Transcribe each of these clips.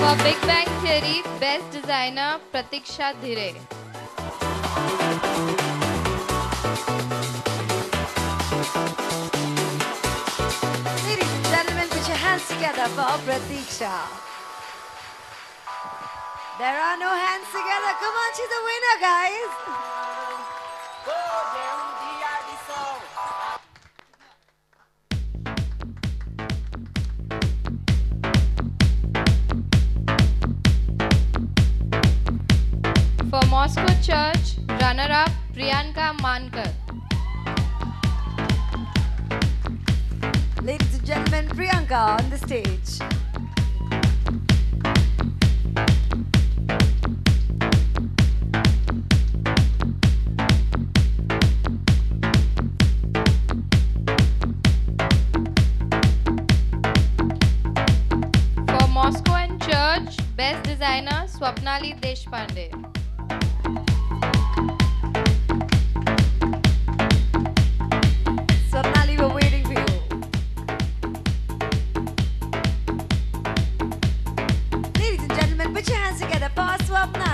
For Big Bang Theory, Best Designer, Pratiksha Dhire. Ladies and gentlemen, put your hands together for Pratiksha. There are no hands together. Come on, she's a winner, guys. For Moscow Church, runner-up Priyanka Manka. Ladies and gentlemen, Priyanka on the stage. For Moscow and Church, best designer Swapnali Deshpande.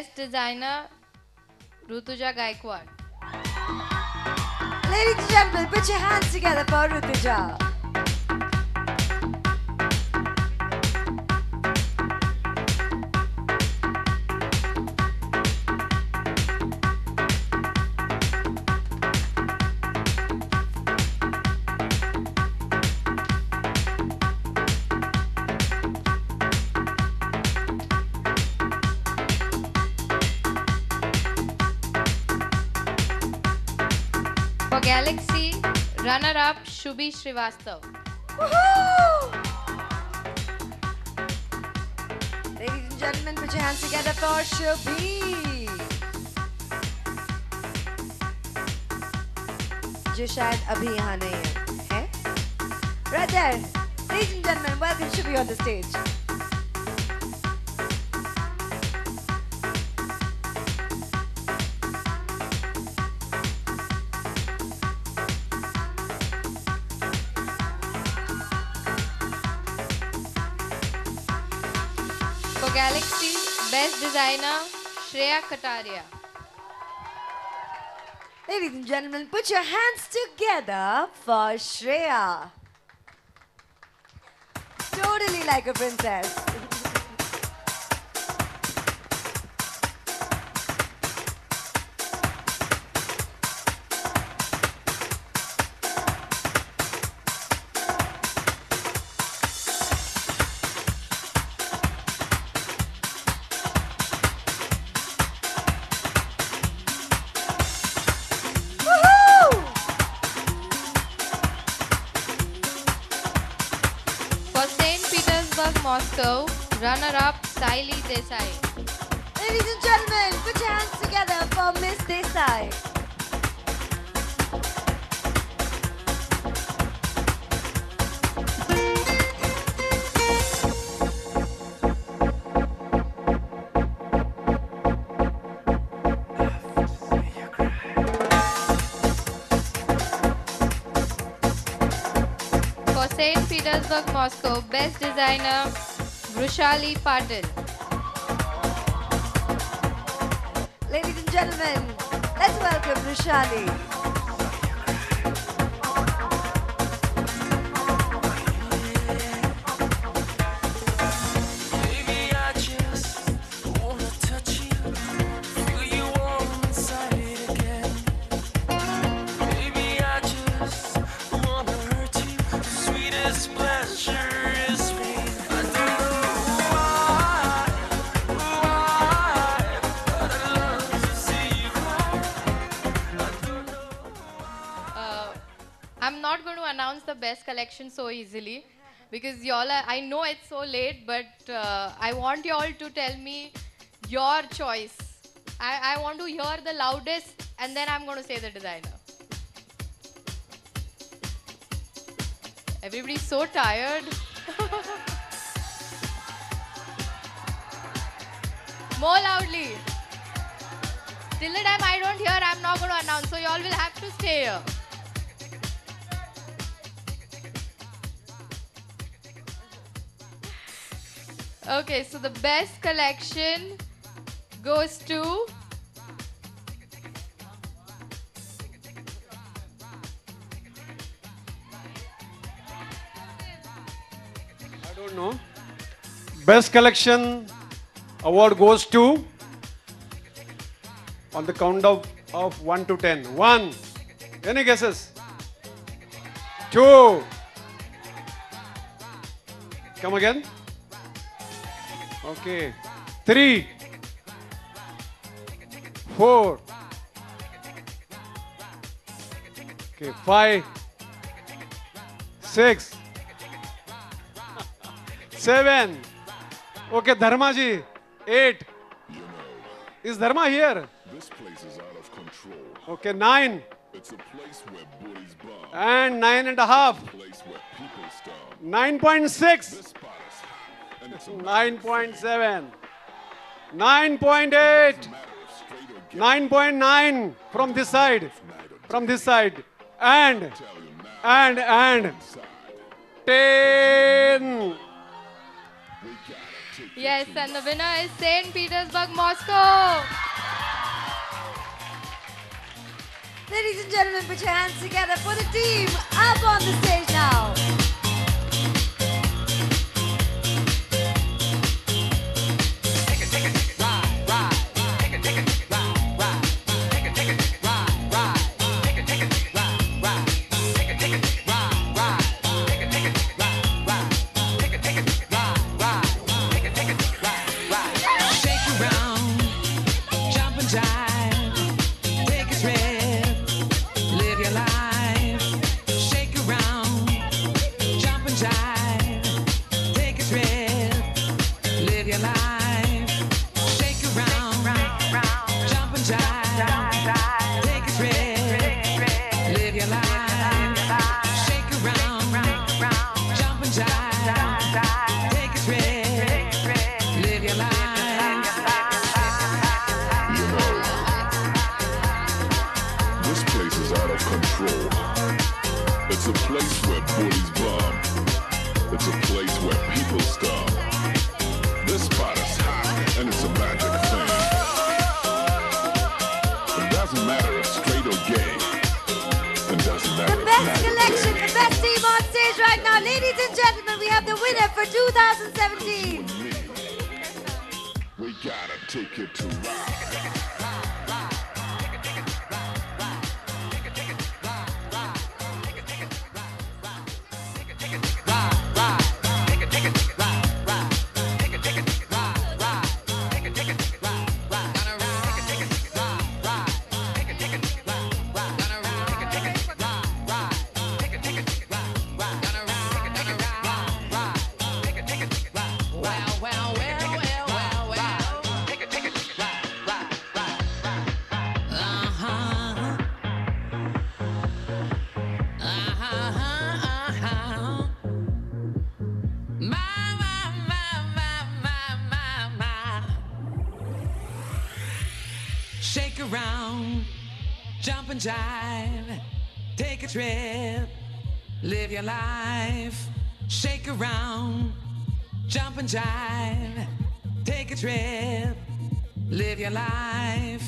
Best designer, Rutuja Gaikwad. Ladies and gentlemen, put your hands together for Rutuja. Galaxy, runner-up Shubhi Srivastav. Ladies and gentlemen, put your hands together for Shubhi. जो शायद अभी यहाँ नहीं है, right there. Ladies and gentlemen, welcome Shubhi on the stage. Galaxy, best designer, Shreya Kataria. Ladies and gentlemen, put your hands together for Shreya. Totally like a princess. So, runner-up Sailee Desai. Ladies and gentlemen, put your hands together for Miss Desai. St. Petersburg, Moscow, Best Designer, Brushali Pardin. Ladies and gentlemen, let's welcome Brushali. I'm not going to announce the best collection so easily because y'all are, I know it's so late, but I want y'all to tell me your choice. I want to hear the loudest and then I'm going to say the designer. Everybody's so tired. More loudly. Till the time I don't hear, I'm not going to announce, so y'all will have to stay here. Okay, so the best collection goes to I don't know. Best collection award goes to on the count of 1 to 10. 1. Any guesses? 2. Come again. Okay, 3, 4, okay, 5, 6, 7, okay, Dharma ji, 8, is Dharma here? This place is out of control. Okay, 9, it's a place where bullies bar. And 9.5, 9.6. 9.7, 9.8, 9.9 from this side, and 10. Yes, and the winner is St. Petersburg, Moscow. Ladies and gentlemen, put your hands together for the team up on the stage now. shake around, jump and jive, take a trip, live your life. Shake around, jump and jive, take a trip, live your life.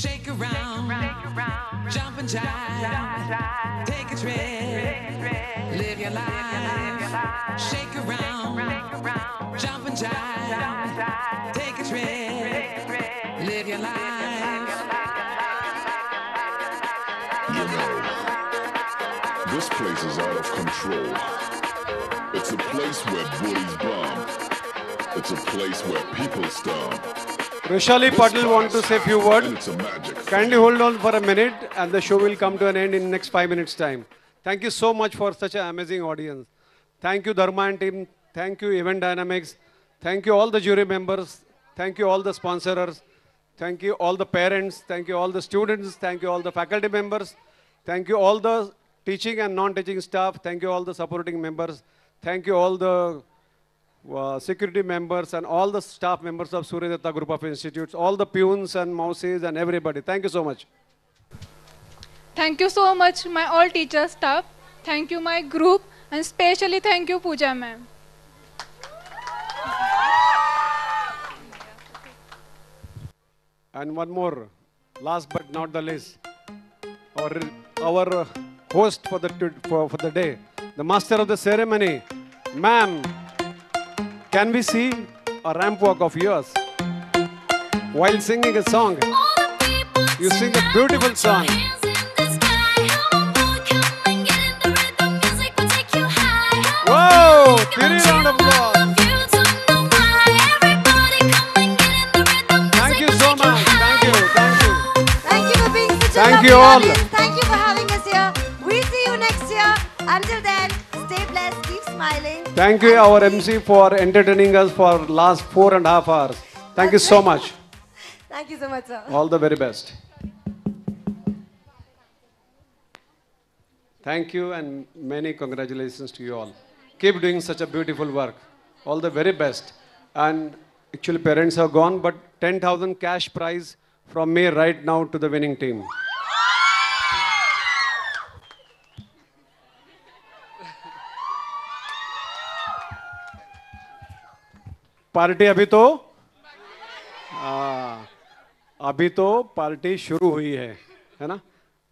Shake around, jump and jive, take a trip, live your life. Shake around, jump and jive, take a trip, live your life. You know, this place is out of control. It's a place where booties bomb. It's a place where people stomp. Rishali Patil wants to say a few words. Kindly hold on for a minute and the show will come to an end in the next 5 minutes time. Thank you so much for such an amazing audience. Thank you Dharma and team. Thank you Event Dynamics. Thank you all the jury members. Thank you all the sponsors. Thank you all the parents. Thank you all the students. Thank you all the faculty members. Thank you all the teaching and non-teaching staff. Thank you all the supporting members. Thank you all the security members and all the staff members of Suryadatta Group of Institutes, all the peons and mouses and everybody. Thank you so much. Thank you so much, my all teacher staff. Thank you, my group, and especially thank you, Pooja ma'am. And one more, last but not the least, our host for the day, the master of the ceremony, ma'am. Can we see a ramp walk of yours while singing a song? You sing a beautiful song. Whoa! 3 rounds of applause. Thank you so much. Thank you. Thank you. Thank you for being such a lovely audience. Thank you for having us here. We'll see you next year. Until then, stay blessed. Keep smiling. Thank you, our MC, for entertaining us for last 4.5 hours. Thank you so much. Thank you so much, sir. All the very best. Thank you and many congratulations to you all. Keep doing such a beautiful work. All the very best. And actually, parents are gone, but 10,000 cash prize from me right now to the winning team. Party अभी तो party शुरू हुई है ना.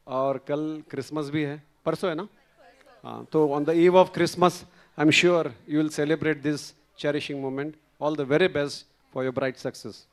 और कल Christmas भी है, परसों है ना. हाँ, तो on the eve of Christmas I am sure you will celebrate this cherishing moment. All the very best for your bright success.